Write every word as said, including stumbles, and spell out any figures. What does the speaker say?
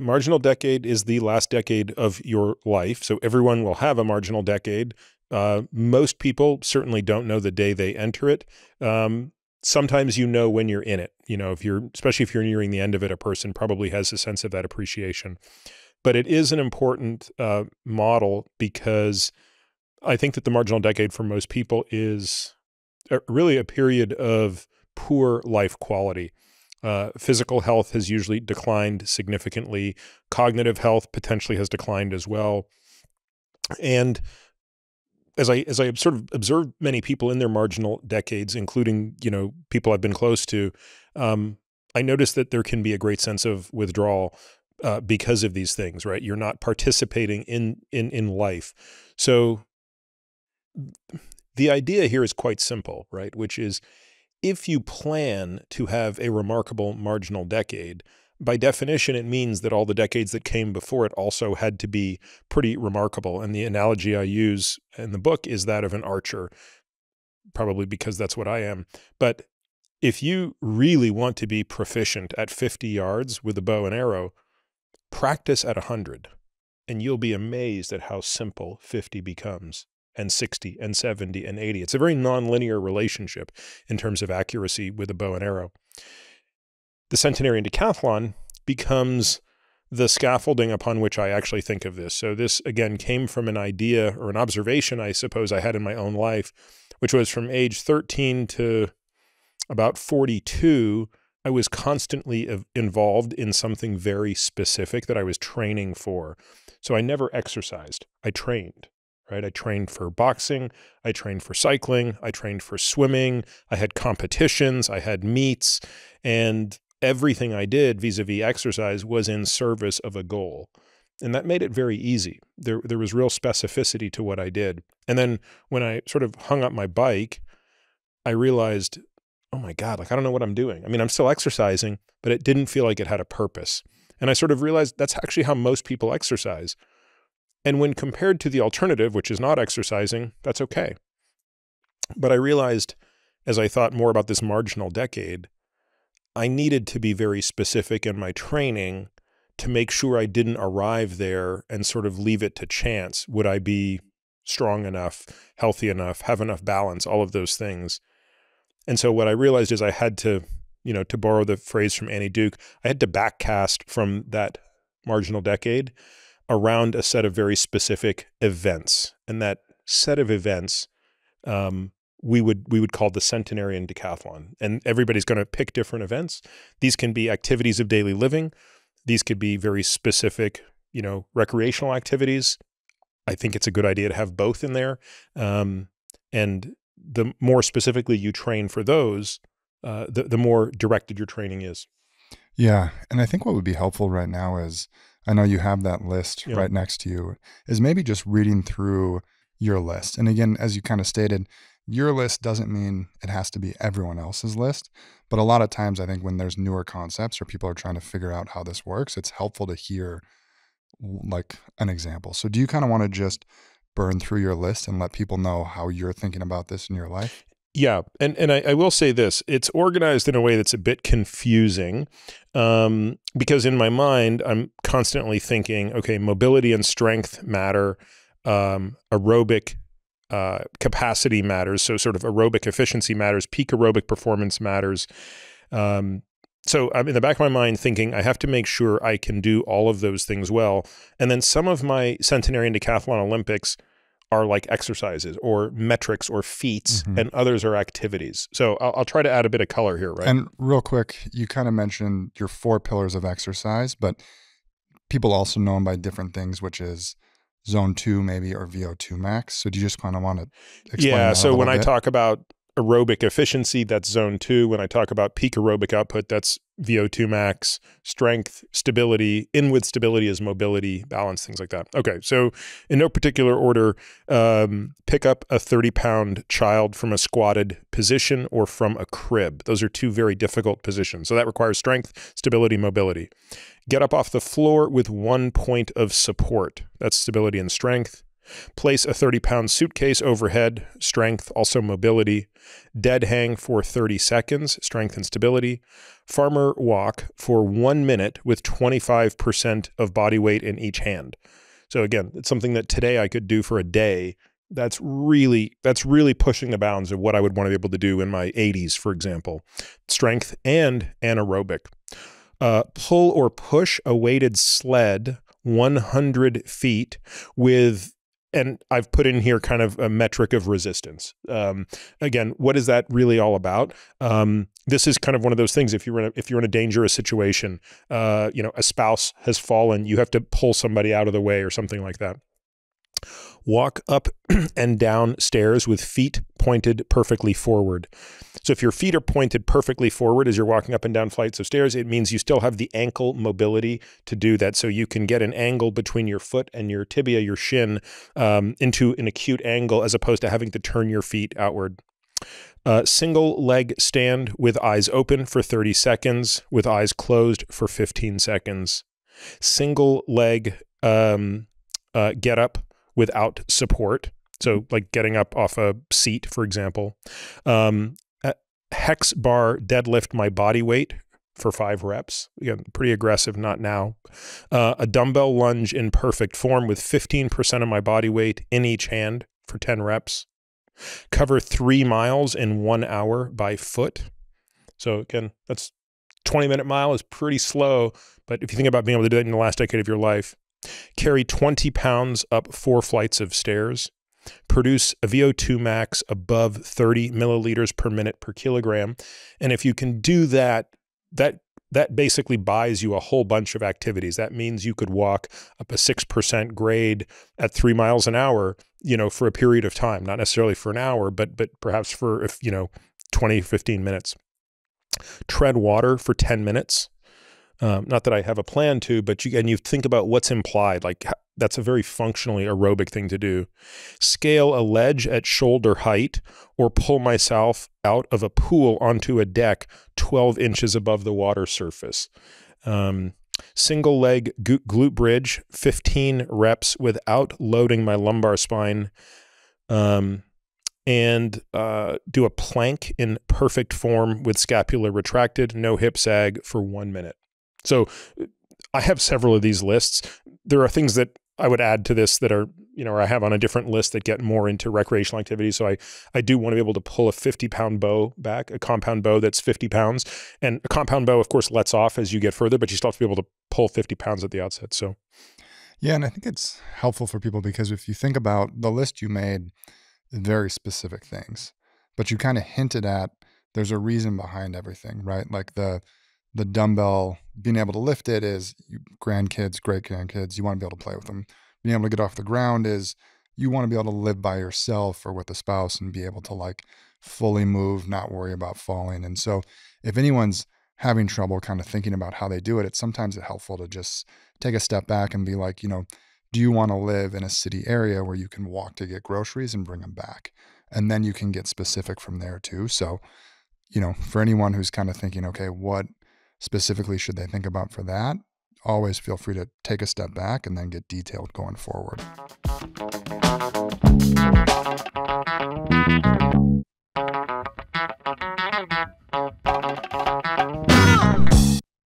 Marginal decade is the last decade of your life, so everyone will have a marginal decade. Uh, most people certainly don't know the day they enter it. Um, sometimes you know when you're in it. You know, if you're, especially if you're nearing the end of it, a person probably has a sense of that appreciation. But it is an important uh, model, because I think that the marginal decade for most people is a, really a period of poor life quality. Uh, physical health has usually declined significantly. Cognitive health potentially has declined as well. And as I as I sort of observed many people in their marginal decades, including, you know, people I've been close to, um, I noticed that there can be a great sense of withdrawal uh, because of these things, right? You're not participating in in in life. So the idea here is quite simple, right? Which is, if you plan to have a remarkable marginal decade, by definition, it means that all the decades that came before it also had to be pretty remarkable. And the analogy I use in the book is that of an archer, probably because that's what I am. But if you really want to be proficient at fifty yards with a bow and arrow, practice at one hundred, and you'll be amazed at how simple fifty becomes. And sixty and seventy and eighty. It's a very nonlinear relationship in terms of accuracy with a bow and arrow. The centenarian decathlon becomes the scaffolding upon which I actually think of this. So this, again, came from an idea or an observation, I suppose, I had in my own life, which was from age thirteen to about forty-two, I was constantly involved in something very specific that I was training for. So I never exercised. I trained. Right? I trained for boxing, I trained for cycling, I trained for swimming, I had competitions, I had meets, and everything I did vis-a-vis exercise was in service of a goal. And that made it very easy. There, there was real specificity to what I did. And then when I sort of hung up my bike, I realized, oh my God, like I don't know what I'm doing. I mean, I'm still exercising, but it didn't feel like it had a purpose. And I sort of realized that's actually how most people exercise. And when compared to the alternative, which is not exercising, that's okay. But I realized, as I thought more about this marginal decade, I needed to be very specific in my training to make sure I didn't arrive there and sort of leave it to chance. Would I be strong enough, healthy enough, have enough balance, all of those things. And so what I realized is I had to, you know, to borrow the phrase from Annie Duke, I had to backcast from that marginal decade around a set of very specific events. And that set of events, um, we would we would call the centenarian decathlon. And everybody's going to pick different events. These can be activities of daily living. These could be very specific, you know, recreational activities. I think it's a good idea to have both in there. Um, and the more specifically you train for those, uh, the, the more directed your training is. Yeah. And I think what would be helpful right now is, I know you have that list yep. right next to you, is maybe just reading through your list. And again, as you kind of stated, your list doesn't mean it has to be everyone else's list. But a lot of times, I think when there's newer concepts or people are trying to figure out how this works, it's helpful to hear like an example. So do you kind of want to just burn through your list and let people know how you're thinking about this in your life? Yeah. And, and I, I will say this, it's organized in a way that's a bit confusing um, because in my mind, I'm constantly thinking, okay, mobility and strength matter, um, aerobic uh, capacity matters. So sort of aerobic efficiency matters, peak aerobic performance matters. Um, so I'm in the back of my mind thinking I have to make sure I can do all of those things well. And then some of my centenarian decathlon Olympics are like exercises or metrics or feats, mm-hmm. and others are activities. So I'll, I'll try to add a bit of color here, right? And real quick, you kind of mentioned your four pillars of exercise, but people also know them by different things, which is zone two maybe or V O two max. So do you just kind of want to explain yeah, that? Yeah, so when bit? I talk about aerobic efficiency, that's zone two. When I talk about peak aerobic output, that's V O two max. Strength, stability, inward stability is mobility, balance, things like that. Okay, so in no particular order, um, pick up a thirty pound child from a squatted position or from a crib. Those are two very difficult positions. So that requires strength, stability, mobility. Get up off the floor with one point of support. That's stability and strength. Place a thirty-pound suitcase overhead, strength, also mobility. Dead hang for thirty seconds, strength and stability. Farmer walk for one minute with twenty-five percent of body weight in each hand. So again, it's something that today I could do for a day. That's really, that's really pushing the bounds of what I would want to be able to do in my eighties, for example. Strength and anaerobic. Uh, pull or push a weighted sled one hundred feet with, and I've put in here kind of a metric of resistance. Um, again, what is that really all about? Um, this is kind of one of those things. If you're in a, if you're in a dangerous situation, uh, you know, a spouse has fallen, you have to pull somebody out of the way or something like that. Walk up and down stairs with feet pointed perfectly forward. So if your feet are pointed perfectly forward as you're walking up and down flights of stairs, it means you still have the ankle mobility to do that. So you can get an angle between your foot and your tibia, your shin, um, into an acute angle as opposed to having to turn your feet outward. Uh, single leg stand with eyes open for thirty seconds, with eyes closed for fifteen seconds. Single leg um, uh, get up without support. So like getting up off a seat, for example. Um, hex bar deadlift my body weight for five reps. Again, pretty aggressive, not now. Uh, a dumbbell lunge in perfect form with fifteen percent of my body weight in each hand for ten reps. Cover three miles in one hour by foot. So again, that's twenty minute mile is pretty slow, but if you think about being able to do that in the last decade of your life, carry twenty pounds up four flights of stairs, produce a V O two max above thirty milliliters per minute per kilogram. And if you can do that, that that basically buys you a whole bunch of activities. That means you could walk up a six percent grade at three miles an hour, you know, for a period of time, not necessarily for an hour, but but perhaps for, if you know, twenty, fifteen minutes. Tread water for ten minutes. Um, not that I have a plan to, but you, and you think about what's implied, like that's a very functionally aerobic thing to do. Scale a ledge at shoulder height or pull myself out of a pool onto a deck twelve inches above the water surface. Um, single leg glute bridge, fifteen reps without loading my lumbar spine. Um, and uh, do a plank in perfect form with scapula retracted, no hip sag for one minute. So I have several of these lists. There are things that I would add to this that are, you know, or I have on a different list that get more into recreational activities. So I, I do want to be able to pull a fifty pound bow back, a compound bow that's fifty pounds. And a compound bow, of course, lets off as you get further, but you still have to be able to pull fifty pounds at the outset. So, yeah, and I think it's helpful for people because if you think about the list you made, very specific things, but you kind of hinted at there's a reason behind everything, right? Like the, the dumbbell, being able to lift it is you, grandkids, great-grandkids, you want to be able to play with them. Being able to get off the ground is you want to be able to live by yourself or with a spouse and be able to like fully move, not worry about falling. And so if anyone's having trouble kind of thinking about how they do it, it's sometimes helpful to just take a step back and be like, you know, do you want to live in a city area where you can walk to get groceries and bring them back? And then you can get specific from there too. So, you know, for anyone who's kind of thinking, okay, what specifically should they think about for that? Always feel free to take a step back and then get detailed going forward.